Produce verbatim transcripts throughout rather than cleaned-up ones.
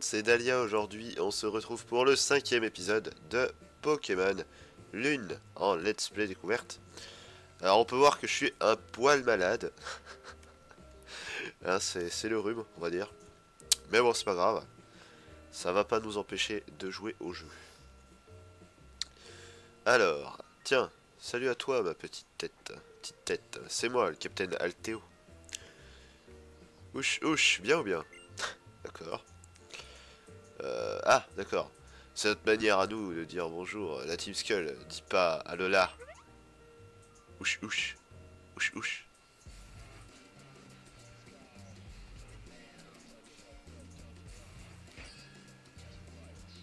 monde, c'est Dalia aujourd'hui, on se retrouve pour le cinquième épisode de Pokémon Lune en Let's Play découverte. Alors on peut voir que je suis un poil malade, hein, c'est le rhume on va dire, mais bon c'est pas grave, ça va pas nous empêcher de jouer au jeu. Alors, tiens, salut à toi ma petite tête, petite tête, c'est moi le Capitaine Althéo. Ouch, ouch, bien ou bien? D'accord. Euh, ah, d'accord. C'est notre manière à nous de dire bonjour. La Team Skull, dis pas alola. Ouch, ouch. Ouch, ouch.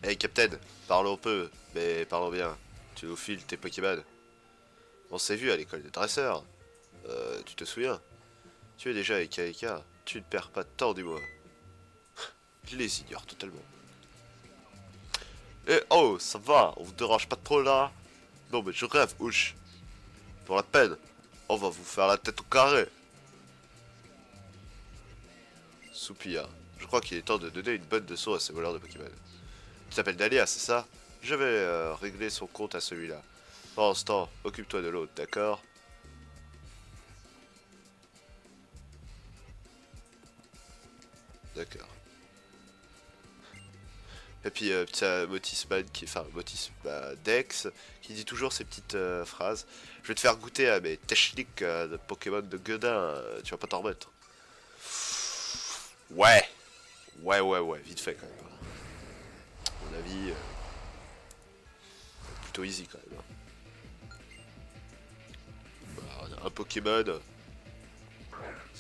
Hey, Captain, parlons peu, mais parlons bien. Tu nous files tes Pokémon. On s'est vu à l'école des dresseurs. Euh, tu te souviens? Tu es déjà avec A K. Tu ne perds pas de temps, dis-moi. Je les ignore totalement. Eh oh, ça va, on vous dérange pas trop là? Non mais je rêve, ouch. Pour la peine, on va vous faire la tête au carré. Soupir. Je crois qu'il est temps de donner une bonne leçon à ces voleurs de Pokémon. Tu t'appelles Dalia, c'est ça? Je vais euh, régler son compte à celui-là. Pendant ce temps, occupe-toi de l'autre, d'accord? D'accord. Et puis euh, petit Motisman, qui, enfin Motisman Dex, qui dit toujours ces petites euh, phrases. Je vais te faire goûter à mes techniques euh, de Pokémon de Guedin, euh, tu vas pas t'en remettre. Ouais, ouais, ouais, ouais, vite fait quand même. Hein. À mon avis, euh, plutôt easy quand même. Hein. Bah, on a un Pokémon,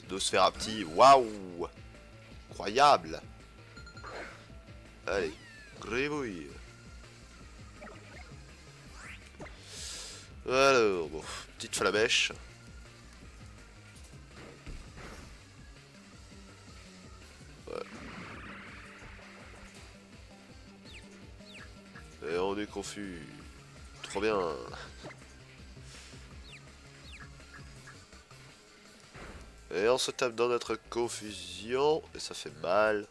Nosferapti, waouh! Incroyable! Allez, Gribouille! Alors, bon, petite flamèche. Ouais. Et on est confus. Trop bien! Et on se tape dans notre confusion, et ça fait mal.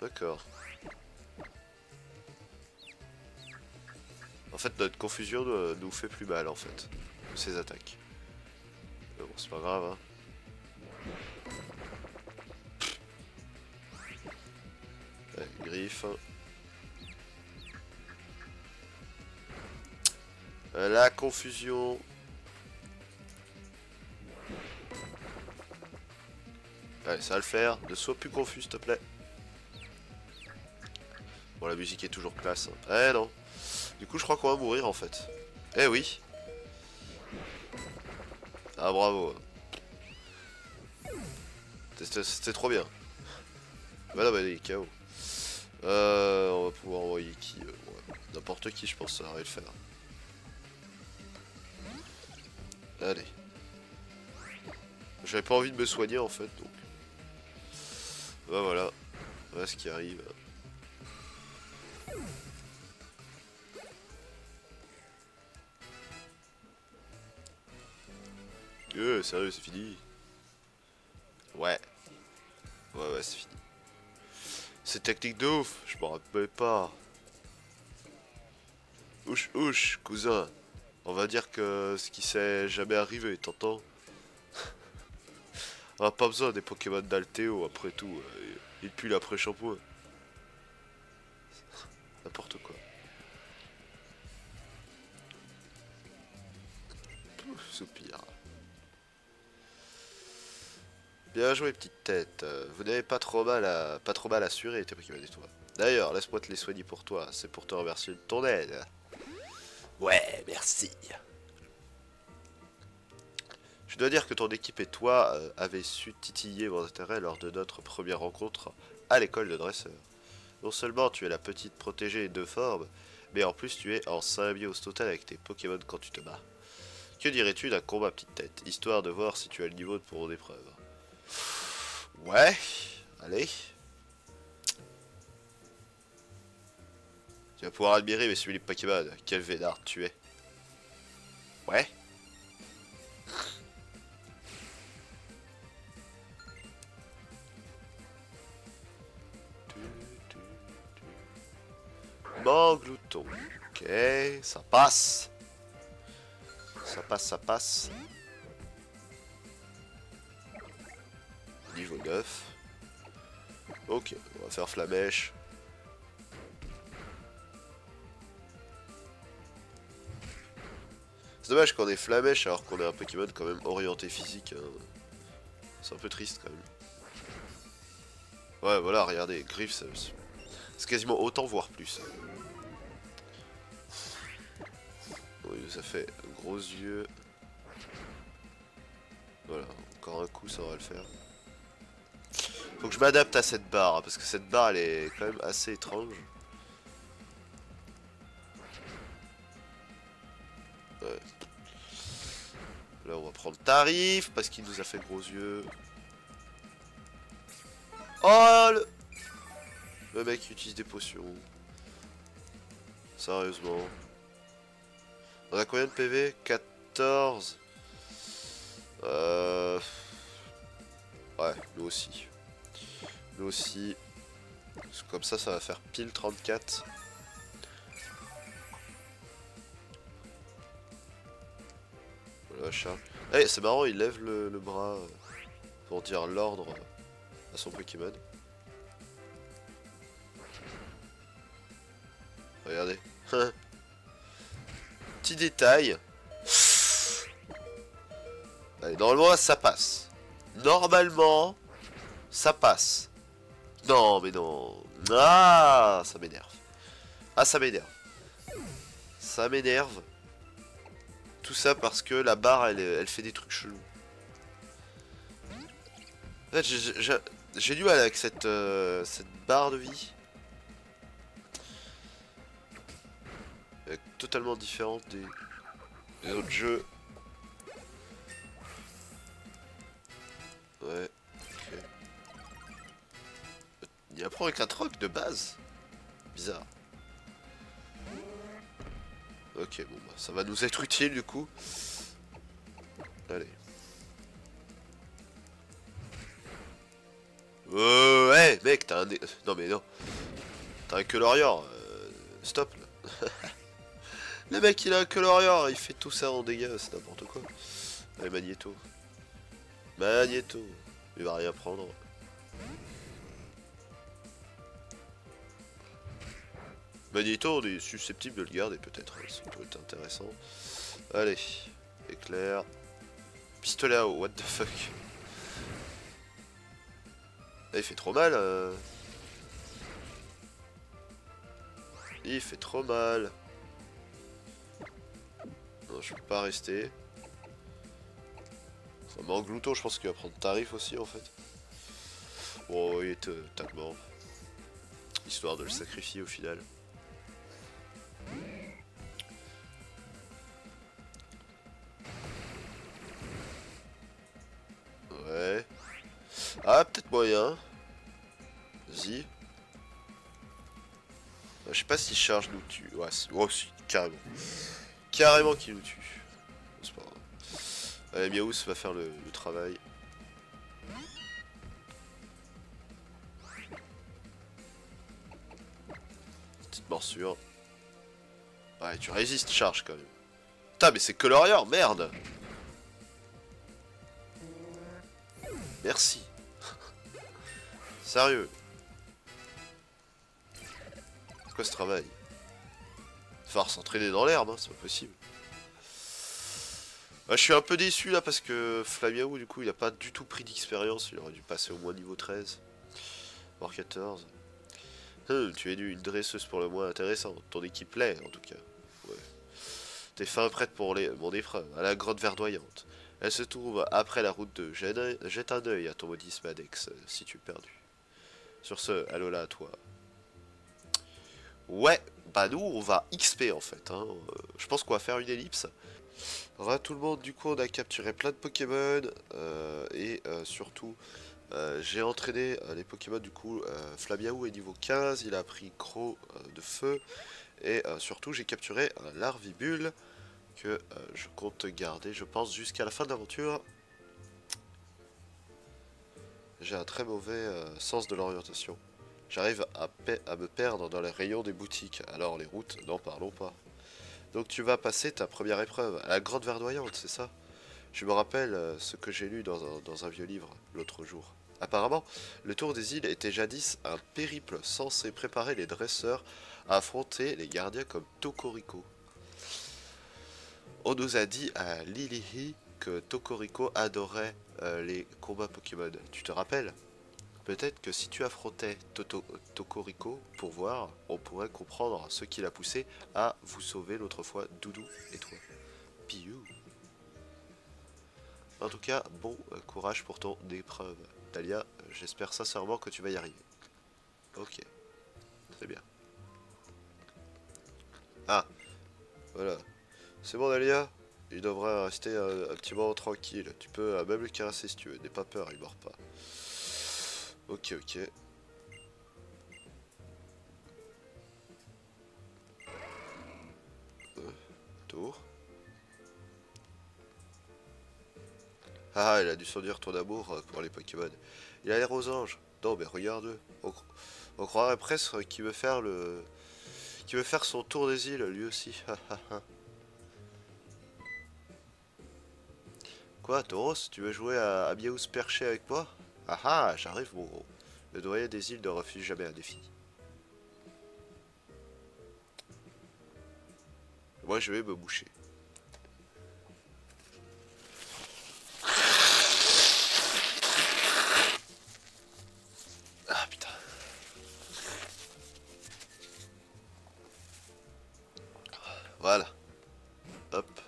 D'accord. En fait, notre confusion nous, nous fait plus mal, en fait, que ces attaques. Mais bon, c'est pas grave, hein. Allez, griffe. La confusion. Allez, ça va le faire, ne sois plus confus s'il te plaît. Bon, la musique est toujours classe. Hein. Eh non. Du coup, je crois qu'on va mourir en fait. Eh oui. Ah bravo. C'était trop bien. Bah non, bah il est K O. Euh, on va pouvoir envoyer qui euh, ouais. N'importe qui, je pense, ça va le faire. Allez. J'avais pas envie de me soigner en fait, donc... Bah voilà, voilà ce qui arrive. Euh, sérieux, c'est fini? Ouais. Ouais, ouais, c'est fini. C'est technique de ouf, je m'en rappelle pas. Ouch, ouch, cousin. On va dire que ce qui s'est jamais arrivé, t'entends? On a pas besoin des Pokémon d'Altéo, après tout, euh, ils puent l'après-shampoing. N'importe quoi. Pouf, soupir. Bien joué, petite tête. Vous n'avez pas trop mal à pas trop mal assuré tes Pokémon et toi. D'ailleurs, laisse-moi te les soigner pour toi, c'est pour te remercier de ton aide. Ouais, merci. Je dois dire que ton équipe et toi euh, avez su titiller mon intérêt lors de notre première rencontre à l'école de dresseur. Non seulement tu es la petite protégée de forme, mais en plus tu es en symbiose totale avec tes Pokémon quand tu te bats. Que dirais-tu d'un combat petite tête, histoire de voir si tu as le niveau pour mon épreuve? Ouais, allez. Tu vas pouvoir admirer mes sublimes Pokémon, quel vénard tu es. Ouais. Morgluto. Ok, ça passe. Ça passe, ça passe. Niveau neuf. Ok, on va faire Flamèche. C'est dommage qu'on ait Flamèche alors qu'on est un Pokémon quand même orienté physique. Hein. C'est un peu triste quand même. Ouais, voilà, regardez, Griff, c'est quasiment autant, voire plus. Oui, ça fait gros yeux. Voilà, encore un coup, ça va le faire. Faut que je m'adapte à cette barre, parce que cette barre, elle est quand même assez étrange. Ouais. Là, on va prendre tarif, parce qu'il nous a fait gros yeux. Oh le... le mec utilise des potions. Sérieusement. On a combien de P V? quatorze. Euh... Ouais, nous aussi. Nous aussi. Comme ça, ça va faire pile trente-quatre. Voilà, Charles. Eh, c'est marrant, il lève le, le bras pour dire l'ordre à son Pokémon. Regardez. Petit détail. Allez, normalement, ça passe. Normalement, ça passe. Non, mais non. Ah, ça m'énerve. Ah, ça m'énerve. Ça m'énerve. Tout ça parce que la barre, elle, elle fait des trucs chelous. En fait, j'ai du mal avec cette, euh, cette barre de vie. Elle est totalement différente des, des autres jeux. Ouais, ok. Il apprend avec un troc de base. Bizarre. Ok, bon, bah, ça va nous être utile du coup. Allez. Euh, hey, mec, t'as un... Non, mais non. T'as un Quelorior. Euh, stop, là. Le mec, il a un Quelorior. Il fait tout ça en dégâts. C'est n'importe quoi. Allez, Magnéto. Magnéto. Il va rien prendre. Magnéto, on est susceptible de le garder, peut-être. Ça peut être intéressant. Allez. Éclair. Pistolet à eau. What the fuck? Il fait trop mal. Euh... Il fait trop mal. Non, je peux pas rester. Ça manque Glouton, je pense qu'il va prendre tarif aussi en fait. Bon, il est euh, tellement. Histoire de le sacrifier au final. Ouais. Ah, peut-être moyen. Vas-y. Je sais pas si Charge nous tue. Ouais, oh, si, carrément. Carrément qu'il nous tue. C'est pas grave. Allez, Miaous va faire le, le travail. Petite morsure. Ouais, tu résistes, Charge quand même. Putain, mais c'est Quelorior, merde! Merci. Sérieux. C'est quoi ce travail? Faut s'entraîner dans l'herbe, hein, c'est pas possible. Bah, je suis un peu déçu là parce que Flamiaou du coup il a pas du tout pris d'expérience, il aurait dû passer au moins niveau treize. Voire quatorze. Hum, tu es dû une dresseuse pour le moins intéressante, ton équipe l'est en tout cas. Ouais. T'es fin prête pour les... mon épreuve, à la grotte verdoyante. Elle se trouve après la route de jette un œil à ton modisme Adex si tu es perdu. Sur ce, Alola à toi. Ouais, bah nous on va X P en fait. Hein. Euh, je pense qu'on va faire une ellipse. Voilà tout le monde, du coup on a capturé plein de Pokémon. Euh, et euh, surtout, euh, j'ai entraîné euh, les Pokémon du coup. Euh, Flamiaou est niveau quinze, il a pris Croc euh, de feu. Et euh, surtout j'ai capturé euh, Larvibule. Que euh, je compte garder, je pense, jusqu'à la fin de l'aventure. J'ai un très mauvais euh, sens de l'orientation. J'arrive à, à me perdre dans les rayons des boutiques. Alors les routes, n'en parlons pas. Donc tu vas passer ta première épreuve, la grande verdoyante, c'est ça? Je me rappelle ce que j'ai lu dans un, dans un vieux livre l'autre jour. Apparemment, le tour des îles était jadis un périple censé préparer les dresseurs à affronter les gardiens comme Tokoriko. On nous a dit à Lilihi que Tokoriko adorait euh, les combats Pokémon. Tu te rappelles? Peut-être que si tu affrontais Toto, Tokoriko pour voir, on pourrait comprendre ce qui l'a poussé à vous sauver l'autre fois, Doudou et toi. Piou. En tout cas, bon courage pour ton épreuve. Dalia, j'espère sincèrement que tu vas y arriver. Ok. Très bien. Ah. Voilà. C'est bon, Dalia. Il devrait rester un, un petit moment tranquille. Tu peux même le caresser si tu veux. N'aie pas peur, il mord pas. Ok, ok. Euh, tour. Ah, il a dû sentir ton amour pour les Pokémon. Il a l'air aux anges. Non, mais regarde. On, on croirait presque qu'il veut faire le, qu'il veut faire son tour des îles, lui aussi. Quoi, Tauros, tu veux jouer à, à Miaou perché avec moi? Ah ah, j'arrive mon gros. Le doyen des îles ne refuse jamais un défi. Moi je vais me boucher. Ah putain. Voilà. Hop.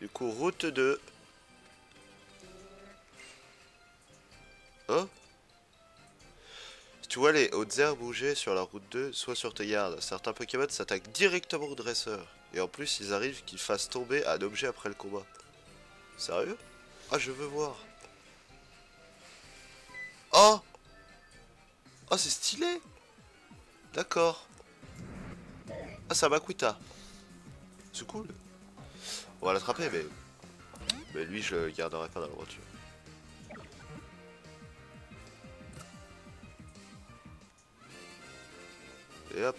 Du coup, route deux. Hein? Si tu vois les hautes herbes bouger sur la route deux, sois sur tes gardes. Certains Pokémon s'attaquent directement aux dresseurs. Et en plus, ils arrivent qu'ils fassent tomber un objet après le combat. Sérieux? Ah, je veux voir. Oh! Oh, c'est stylé! D'accord. Ah, c'est un Maquita. C'est cool. On va l'attraper, mais... Mais lui, je le garderai pas dans la voiture. Et hop,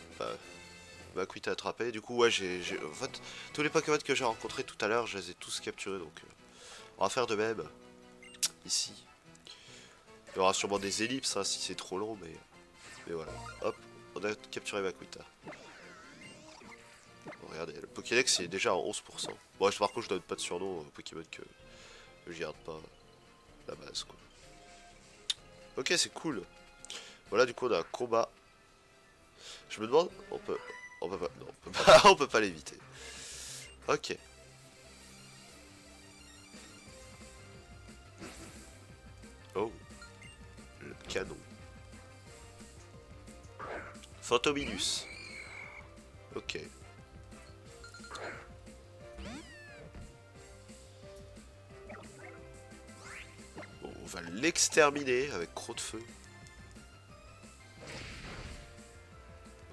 Maquita attrapé. Du coup, ouais, j'ai. En fait, tous les Pokémon que j'ai rencontrés tout à l'heure, je les ai tous capturés. Donc, euh, on va faire de même. Ici. Il y aura sûrement des ellipses hein, si c'est trop long, mais. Mais voilà. Hop, on a capturé Maquita. Bon, regardez, le Pokédex est déjà à onze pour cent. Bon, par contre, je donne pas de surnom aux Pokémon que, que je garde pas. La base, quoi. Ok, c'est cool. Voilà, du coup, on a un combat. Je me demande, on peut, on peut pas, non, on peut pas, on peut pas l'éviter. Ok. Oh, le canon. Phantominus. Ok. Bon, on va l'exterminer avec croc de feu.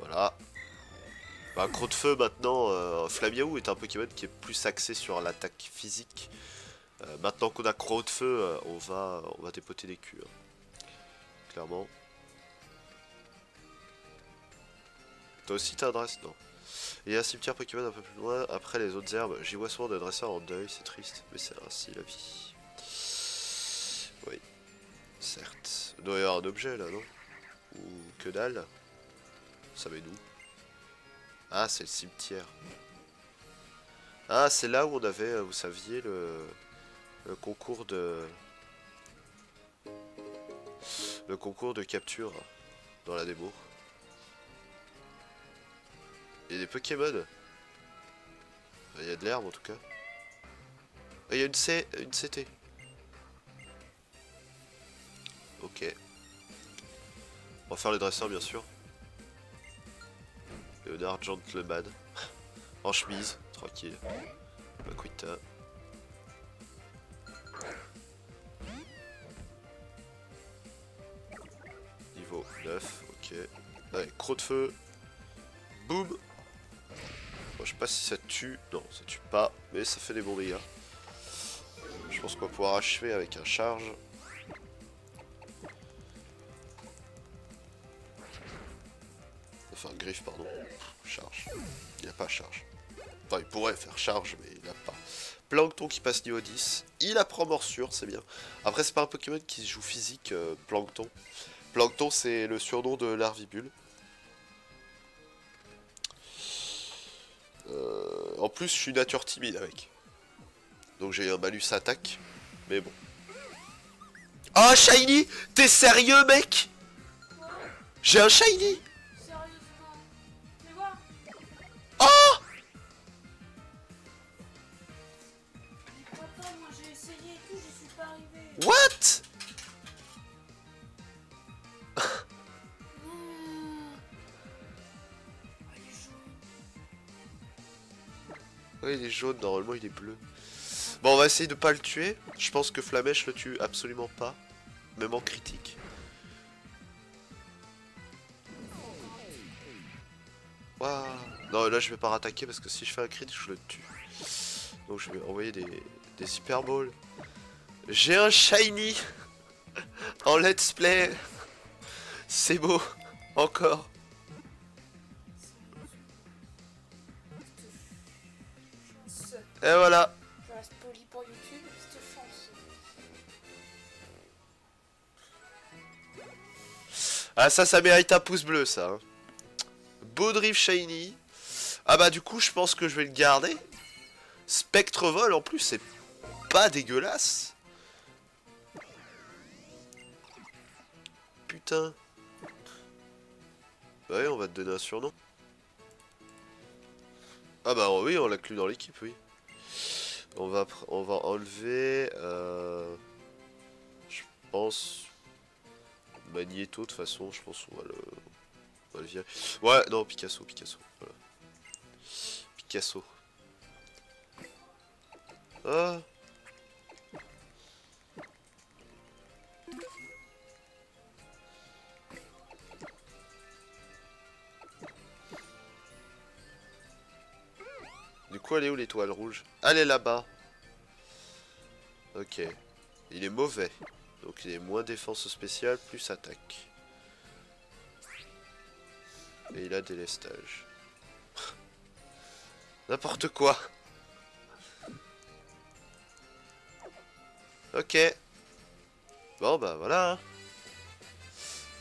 Voilà. Bah, croc de feu maintenant. Euh, Flamiaou est un Pokémon qui est plus axé sur l'attaque physique. Euh, maintenant qu'on a croc de feu, euh, on va on va dépoter des culs. Hein. Clairement. Toi aussi t'adresses, non? Il y a un cimetière Pokémon un peu plus loin, après les autres herbes. J'y vois souvent des dresseurs en deuil, c'est triste, mais c'est ainsi la vie. Oui. Certes. Il doit y avoir un objet là, non? Ou que dalle? Ça va d'où? Ah, c'est le cimetière. Ah, c'est là où on avait, vous saviez, le, le concours de... Le concours de capture dans la démo. Il y a des Pokémon. Il y a de l'herbe en tout cas. Il y a une, C... une C T. Ok. On va faire les dresseurs bien sûr. Leonard Gentleman, en chemise, tranquille. Maquita. Niveau neuf, ok. Allez, croc de feu. Boum. Bon, je sais pas si ça tue. Non, ça tue pas, mais ça fait des bons dégâts. Je pense qu'on va pouvoir achever avec un charge. Enfin, griffe, pardon. Charge. Il n'a pas charge. Enfin, il pourrait faire charge, mais il n'a pas. Plancton qui passe niveau dix. Il apprend morsure, c'est bien. Après, c'est pas un Pokémon qui se joue physique, euh, Plancton. Plancton, c'est le surnom de Larvibule. Euh, en plus, je suis nature timide avec. Donc j'ai un malus attaque. Mais bon. Oh, Shiny! T'es sérieux, mec? J'ai un Shiny! Sérieusement? Oh! Mais quoi pas, moi j'ai essayé et tout, j'y suis pas arrivé. What? Ouais, il est jaune, normalement il est bleu. Bon, on va essayer de pas le tuer. Je pense que Flamèche le tue absolument pas. Même en critique. Waouh. Non, là je vais pas rattaquer parce que si je fais un crit, je le tue. Donc je vais envoyer des, des Hyper Balls. J'ai un Shiny en let's play. C'est beau. Encore. Et voilà. Je reste poli pour YouTube, c'est chance. Ah ça, ça mérite un pouce bleu ça. Hein. Baudry Shiny. Ah bah du coup, je pense que je vais le garder. Spectrevol en plus, c'est pas dégueulasse. Putain. Bah oui, on va te donner un surnom. Ah bah oui, on l'a clu dans l'équipe, oui. On va, on va enlever, euh, je pense, Magnéto de toute façon, je pense qu'on va, va le virer. Ouais, non, Picasso, Picasso, voilà. Picasso. Ah. Du coup, elle est où l'étoile rouge? Elle est là-bas. Ok. Il est mauvais. Donc il est moins défense spéciale, plus attaque. Et il a délestage. N'importe quoi. Ok. Bon bah voilà.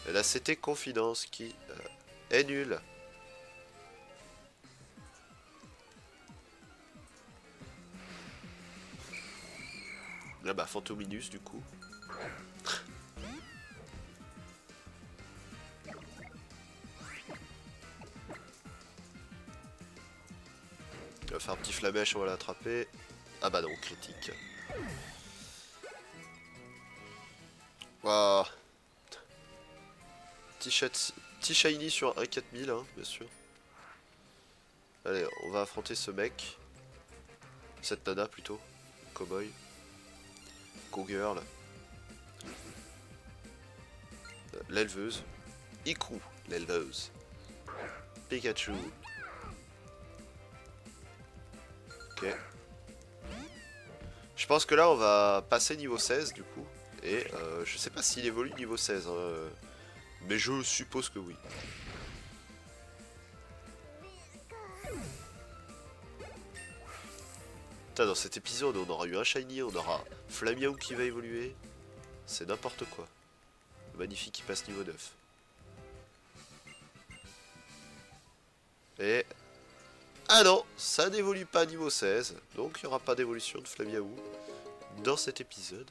Et là c'était Confidence qui euh, est nulle. Là bah Phantominus du coup. On va faire un petit flamèche, on va l'attraper. Ah bah non, critique. Waouh. Petit shiny sur un quatre mille hein, bien sûr. Allez, on va affronter ce mec. Cette nana plutôt. Cowboy. Cowgirl, l'éleveuse, Hiku, l'éleveuse, Pikachu. Ok. Je pense que là on va passer niveau seize du coup. Et euh, je sais pas s'il évolue niveau seize, hein, mais je suppose que oui. Dans cet épisode, on aura eu un Shiny, on aura Flamiaou qui va évoluer. C'est n'importe quoi. Le magnifique qui passe niveau neuf. Et... ah non, ça n'évolue pas niveau seize. Donc il n'y aura pas d'évolution de Flamiaou dans cet épisode.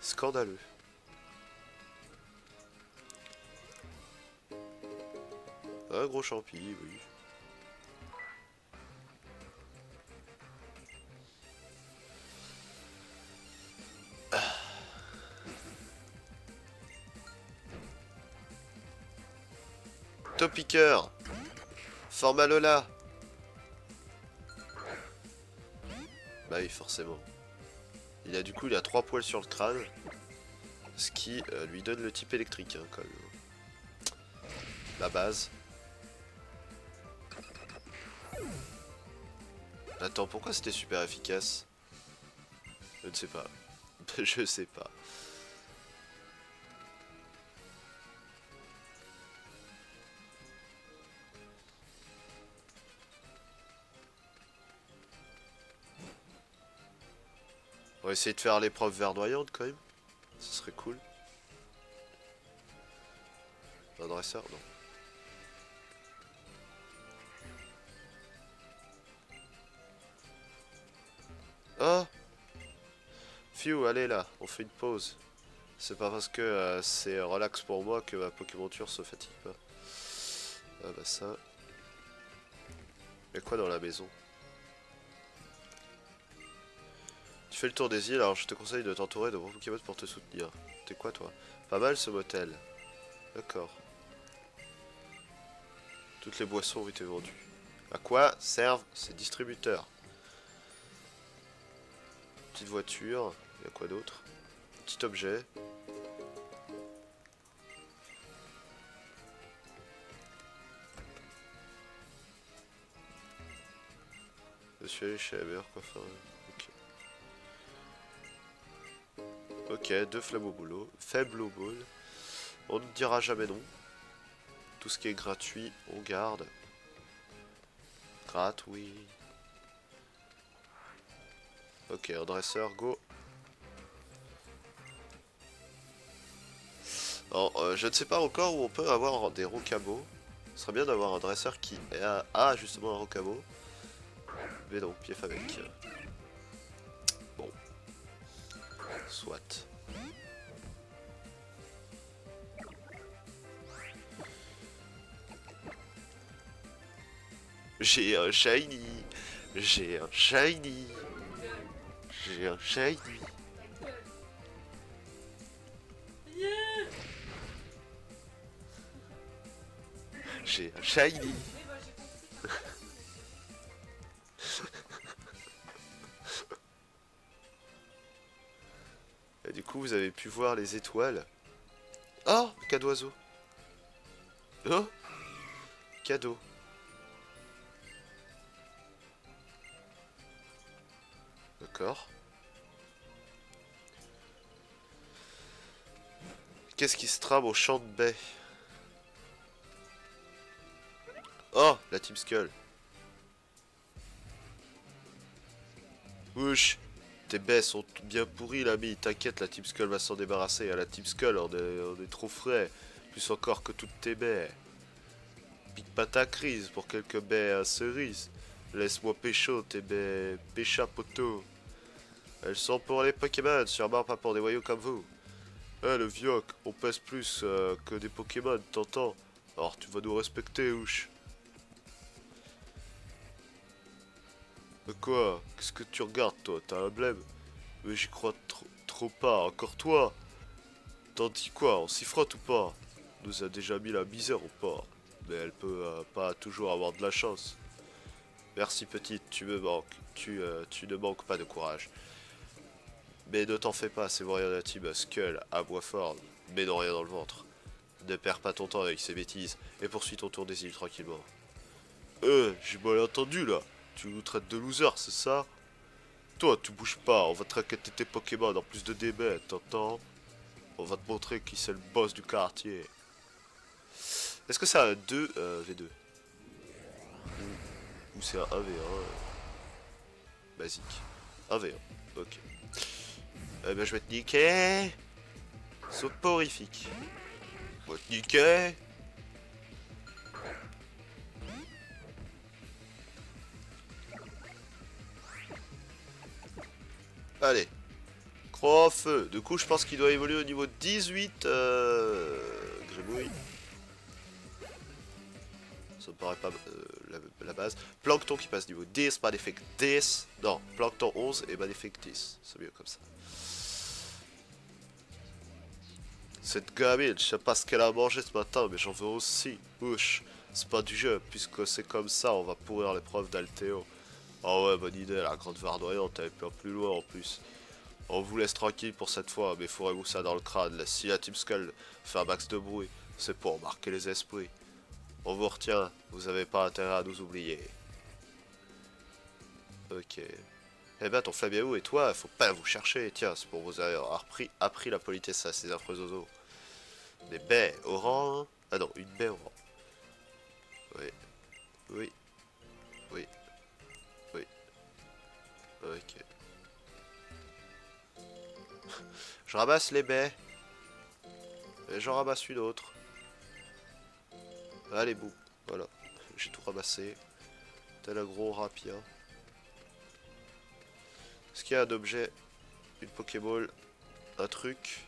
Scandaleux. Un gros champi, oui. Topiker, Formalola. Bah oui, forcément. Il a du coup, il a trois poils sur le crâne, ce qui euh, lui donne le type électrique, hein, quand même. La base. Attends, pourquoi c'était super efficace? Je ne sais pas. Je sais pas. On va essayer de faire l'épreuve verdoyante quand même. Ce serait cool. Un dresseur, non. Ah, Fiu, allez là, on fait une pause. C'est pas parce que euh, c'est relax pour moi que ma Pokémonture se fatigue pas. Ah bah ça... Y'a quoi dans la maison? Tu fais le tour des îles, alors je te conseille de t'entourer de bons Pokémon pour te soutenir. T'es quoi toi? Pas mal ce motel. D'accord. Toutes les boissons ont été vendues. À quoi servent ces distributeurs? Petite voiture, y'a quoi d'autre? Petit objet. Je suis allé chez la meilleure coiffeur. Ok, deux Flamauboule, Faibloball, on ne dira jamais non. Tout ce qui est gratuit, on garde. Gratuit. Ok, un dresseur, go. Alors, euh, je ne sais pas encore où on peut avoir des Rocabo. Ce serait bien d'avoir un dresseur qui a, a justement un Rocabo. Mais non, pief avec. Bon. Soit. J'ai un shiny. J'ai un shiny. J'ai un shiny. J'ai un shiny. Et du coup, vous avez pu voir les étoiles. Oh, cadeau oiseau. Oh, cadeau. D'accord. Qu'est-ce qui se trame au champ de baie? Oh, la Team Skull. Ouch. Tes baies sont bien pourries, l'ami. T'inquiète, la Team Skull va s'en débarrasser. À la Team Skull, on est, on est trop frais. Plus encore que toutes tes baies. Pique pas ta crise pour quelques baies à cerise. Laisse-moi pécho, tes baies. Pécha, poteau. Elles sont pour les Pokémon, sûrement pas pour des voyous comme vous. Eh, le vieux, on pèse plus euh, que des Pokémon, t'entends? Alors tu vas nous respecter, ouche. Mais quoi? Qu'est-ce que tu regardes, toi? T'as un blême? Mais j'y crois trop, trop pas, encore toi? T'en dis quoi? On s'y frotte ou pas? Nous a déjà mis la misère ou pas? Mais elle peut euh, pas toujours avoir de la chance. Merci petite, tu me manques. Tu, euh, tu ne manques pas de courage. Mais ne t'en fais pas, c'est rien de la team Skull, à bois fort, mais non rien dans le ventre. Ne perds pas ton temps avec ces bêtises, et poursuis ton tour des îles tranquillement. Euh, j'ai mal entendu là. Tu nous traites de losers, c'est ça? Toi, tu bouges pas, on va te raqueter tes Pokémon en plus de des bêtes, t'entends? On va te montrer qui c'est le boss du quartier. Est-ce que c'est un deux V deux euh, ou, ou c'est un un V un euh... basique. un V un, ok. Eh ben je vais te niquer. Soporifique. Je vais te niquer. Allez. Croix en feu. Du coup je pense qu'il doit évoluer au niveau dix-huit. Euh... Gribouille. Ça me paraît pas euh, la, la base. Plancton qui passe niveau dix, Magnifique dix. Non, Plancton onze et Magnifique dix. C'est mieux comme ça. Cette gamine, je sais pas ce qu'elle a mangé ce matin, mais j'en veux aussi. Ouch, c'est pas du jeu, puisque c'est comme ça, on va pourrir l'épreuve d'Altéo. Ah ouais, bonne idée, la grande verdoyante, elle peut plus loin en plus. On vous laisse tranquille pour cette fois, mais fourrez-vous ça dans le crâne. Si la Team Skull fait un max de bruit, c'est pour marquer les esprits. On vous retient, vous avez pas intérêt à nous oublier. Ok. Eh ben ton Flamiaou et toi, faut pas vous chercher, tiens, c'est pour vous avoir appris, appris la politesse à ces affreux oiseaux. Des baies orange. Ah non, une baie orange. Oui. Oui. Oui. Oui. Ok. Rabasse les baies. Et j'en rabasse une autre. Ah, les bouts. Voilà. J'ai tout rabassé. Tel un gros rapia. Est-ce qu'il y a un objet, une Pokéball, un truc,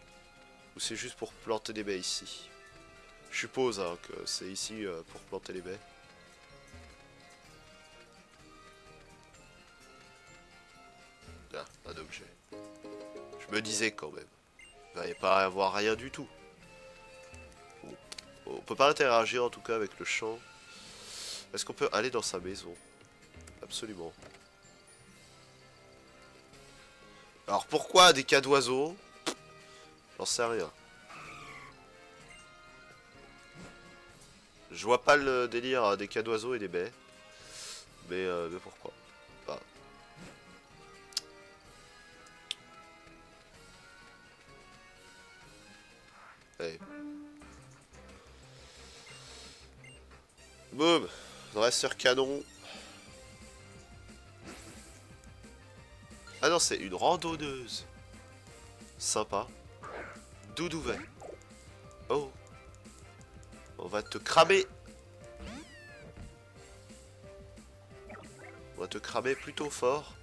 ou c'est juste pour planter des baies ici? Je suppose hein, que c'est ici euh, pour planter les baies. Ah, un objet. Je me disais quand même. Il ne va pas avoir rien du tout. Bon. On peut pas interagir en tout cas avec le champ. Est-ce qu'on peut aller dans sa maison? Absolument. Alors pourquoi des cas d'oiseaux? J'en sais rien. Je vois pas le délire hein, des cas d'oiseaux et des baies. Mais, euh, mais pourquoi bah. Allez. Boum. Dresseur canon. Ah non, c'est une randonneuse. Sympa. Doudouvet. Oh. On va te cramer. On va te cramer plutôt fort.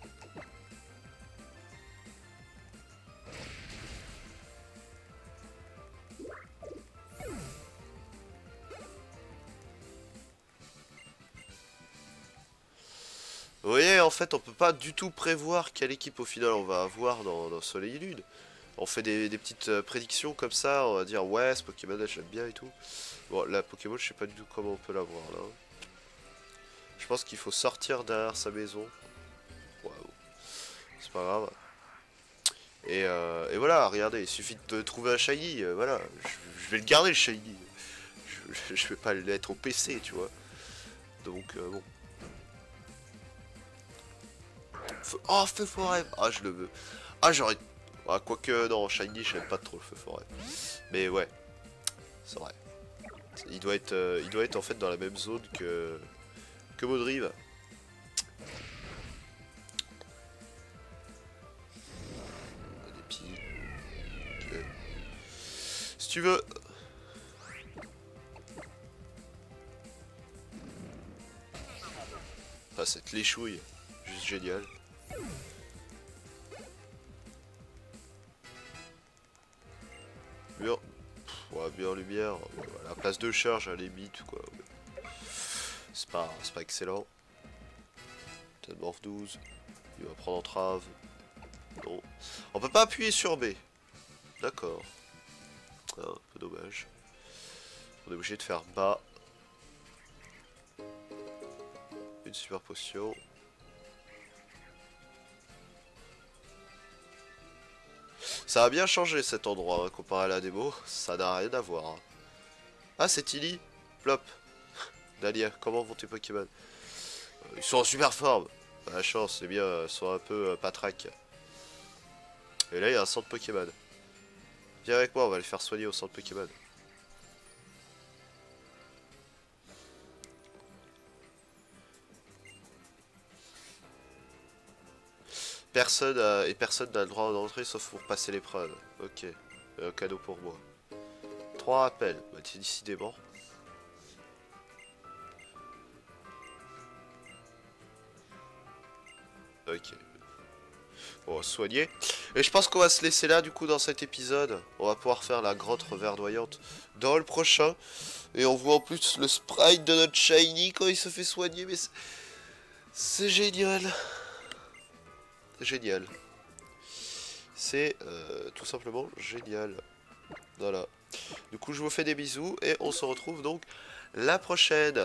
Vous voyez, en fait, on peut pas du tout prévoir quelle équipe au final on va avoir dans, dans Soleil et Lune. On fait des, des petites prédictions comme ça, on va dire ouais, ce Pokémon là je l'aime bien et tout. Bon, la Pokémon, je sais pas du tout comment on peut l'avoir là. Je pense qu'il faut sortir derrière sa maison. Waouh, c'est pas grave. Et, euh, et voilà, regardez, il suffit de trouver un shiny. Euh, voilà, je, je vais le garder le shiny. Je, je vais pas le mettre au P C, tu vois. Donc euh, bon. Oh, feu forêt. Ah, je le veux. Ah, j'aurais... Ah, quoique, non, shiny, j'aime pas trop le feu forêt. Mais ouais, c'est vrai. Il doit être, euh, il doit être en fait dans la même zone que que Maudry. Bah. Des pieds. Okay. Si tu veux. Ah, cette Léchouille, juste génial. Mur, pff, ouais, mur lumière, ouais, la place de charge à la limite quoi. Ouais. C'est pas, c'est pas excellent. Peut-être morph douze, il va prendre entrave. Non, on peut pas appuyer sur B. D'accord. Ah, un peu dommage. On est obligé de faire bas. Une super potion. Ça a bien changé cet endroit hein, comparé à la démo, ça n'a rien à voir. Hein. Ah, c'est Tilly, plop. Dalia, comment vont tes Pokémon? euh, Ils sont en super forme. La chance, c'est bien, ils sont un peu euh, patraques. Et là, il y a un centre Pokémon. Viens avec moi, on va les faire soigner au centre Pokémon. Personne a, et personne n'a le droit d'entrer sauf pour passer l'épreuve. Ok, un cadeau pour moi. Trois appels, bah t'es décidément. Ok. Bon, soigné. Et je pense qu'on va se laisser là du coup dans cet épisode. On va pouvoir faire la grotte reverdoyante dans le prochain. Et on voit en plus le sprite de notre shiny quand il se fait soigner. Mais c'est génial. Génial. C'est euh, tout simplement génial. Voilà. Du coup, je vous fais des bisous et on se retrouve donc la prochaine.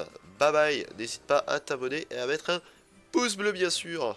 Bye bye. N'hésite pas à t'abonner et à mettre un pouce bleu, bien sûr.